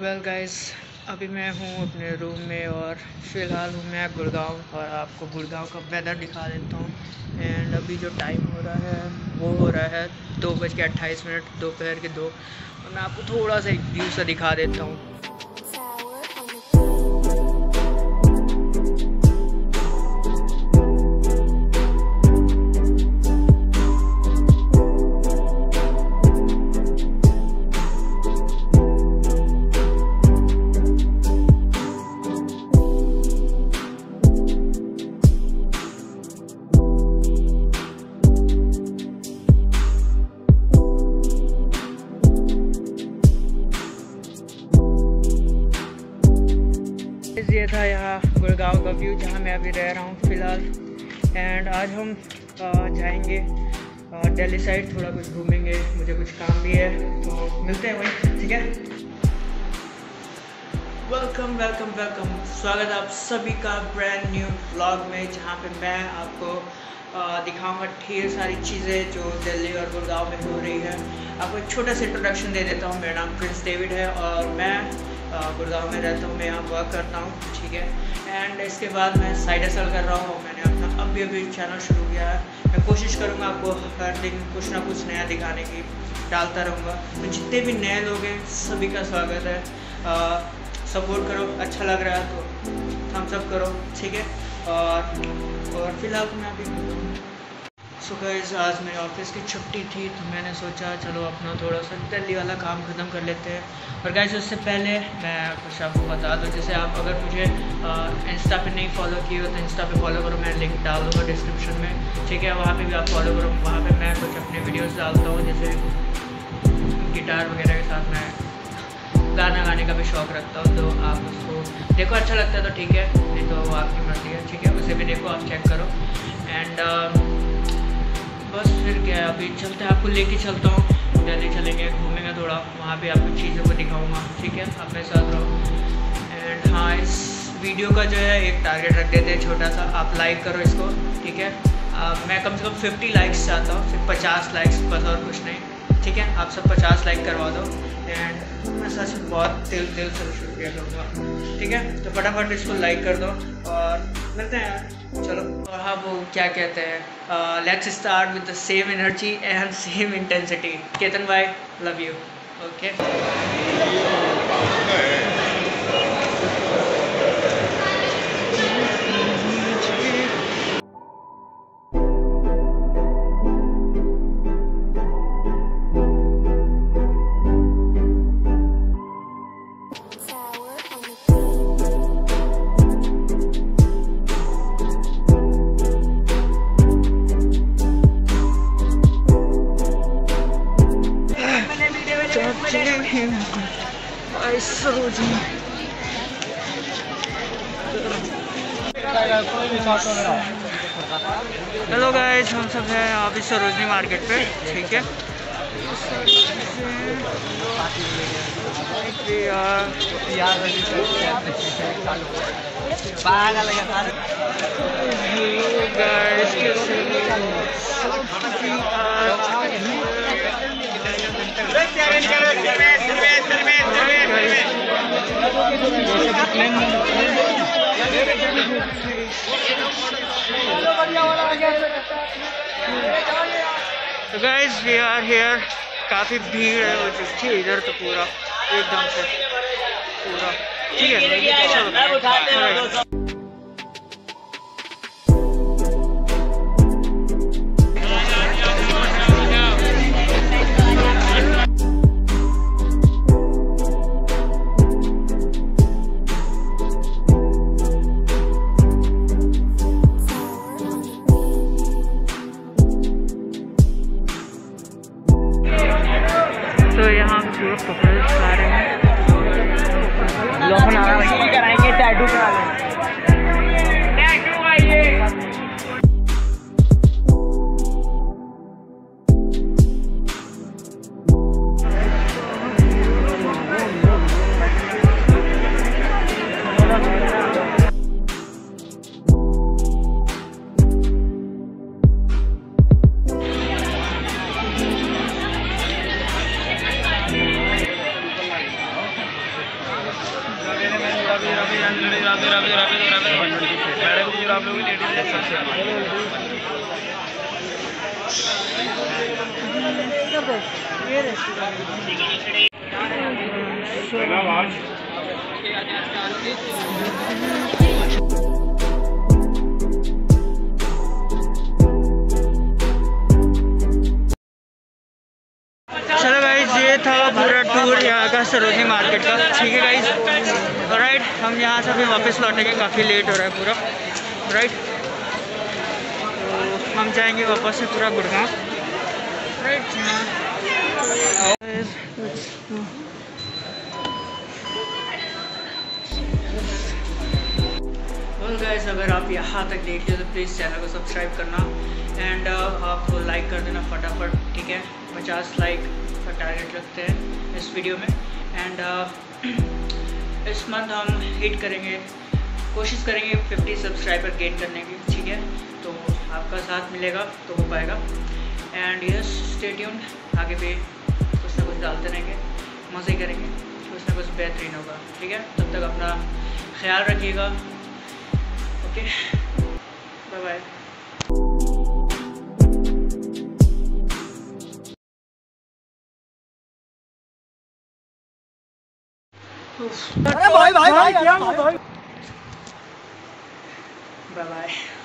Well guys, अभी मैं हूँ अपने रूम में और फ़िलहाल हूँ मैं गुड़गांव और आपको गुड़गांव का वेदर दिखा देता हूँ। एंड अभी जो टाइम हो रहा है वो हो रहा है 2:28 दोपहर के 2। और मैं आपको थोड़ा सा एक व्यू सा दिखा देता हूँ। ये था यहाँ गुड़गांव का व्यू जहाँ मैं अभी रह रहा हूँ फ़िलहाल। एंड आज हम जाएंगे दिल्ली साइड, थोड़ा कुछ घूमेंगे, मुझे कुछ काम भी है, तो मिलते हैं वहीं, ठीक है। वेलकम वेलकम वेलकम, स्वागत आप सभी का ब्रांड न्यू व्लॉग में, जहाँ पे मैं आपको दिखाऊंगा ढेर सारी चीज़ें जो दिल्ली और गुड़गांव में हो रही है। आपको एक छोटा सा इंट्रोडक्शन दे देता हूँ। मेरा नाम प्रिंस डेविड है और मैं गुड़गांव में रहता हूँ, मैं यहाँ वर्क करता हूँ, ठीक है। एंड इसके बाद मैं साइड हसल कर रहा हूँ और मैंने अपना अभी चैनल शुरू किया है। मैं कोशिश करूँगा आपको हर दिन कुछ ना कुछ नया दिखाने की, डालता रहूँगा। तो जितने भी नए लोग हैं सभी का स्वागत है, सपोर्ट करो। अच्छा लग रहा है तो थम्सअप करो, ठीक है। और फिलहाल मैं अभी सो गाइस, आज मेरे ऑफिस की छुट्टी थी तो मैंने सोचा चलो अपना थोड़ा सा दिल्ली वाला काम ख़त्म कर लेते हैं। और गाइस उससे पहले मैं कुछ आपको बता दूं, जैसे आप अगर मुझे इंस्टा पे नहीं फॉलो किए हो तो इंस्टा पे फॉलो करो, मैं लिंक डाल दूँगा डिस्क्रिप्शन में, ठीक है। वहाँ पे भी आप फॉलो करो, वहाँ पर मैं कुछ अपने वीडियोज़ डालता हूँ, जैसे गिटार वगैरह के साथ मैं गाना गाने का भी शौक़ रखता हूँ। तो आप उसको देखो, अच्छा लगता है तो ठीक है, नहीं तो आपकी मर्ज़ी है, ठीक है। उसे भी देखो, आप चेक करो। एंड बस फिर क्या है, अभी चलते हैं, आपको लेके चलता हूँ दिल्ली, चलेंगे घूमेंगे थोड़ा, वहाँ पे आपको चीज़ों को दिखाऊंगा, ठीक है। आप मेरे साथ रहो। एंड हाँ, इस वीडियो का जो है एक टारगेट रख देते हैं छोटा सा, आप लाइक करो इसको, ठीक है। मैं कम से कम 50 लाइक्स चाहता हूँ, फिर 50 लाइक्स, बस और कुछ नहीं, ठीक है। आप सब 50 लाइक करवा दो एंड मैं सच में बहुत दिल दिल से शुक्रिया करूँगा, ठीक है। तो फटाफट इसको लाइक कर दो और मिलते हैं यार, चलो। और हाँ, वो क्या कहते हैं, let's start with the same energy and same intensity. Ketan भाई, love you, okay. Hello guys, हम सब हैं अभी सरोजनी मार्केट पे, ठीक है। तो गाइज वी आर हेयर, काफ़ी भीड़ है हो चुकी है इधर, तो पूरा एकदम से पूरा, ठीक है। लोग कराएंगे टैटू करा लें। रवि सरोजिनी मार्केट का। ठीक है गाइज, राइट, हम यहाँ से अभी वापस लौटेंगे, काफ़ी लेट हो रहा है पूरा, राइट। तो हम जाएंगे वापस से पूरा गुड़गांव, राइट। और गाइज अगर आप यहाँ तक देख रहे हो तो प्लीज़ चैनल को सब्सक्राइब करना एंड आप लाइक कर देना फटाफट, ठीक है। 50 लाइक का टारगेट रखते हैं इस वीडियो में एंड इस मंथ हम हिट करेंगे, कोशिश करेंगे 50 सब्सक्राइबर गेन करने की, ठीक है। तो आपका साथ मिलेगा तो हो पाएगा एंड यस, स्टे ट्यून्ड, आगे भी कुछ ना कुछ डालते रहेंगे, मज़े करेंगे, कुछ ना कुछ बेहतरीन होगा, ठीक है। तब तक अपना ख्याल रखिएगा, ओके, बाय बाय। अरे भाई भाई भाई क्या, बाय बाय।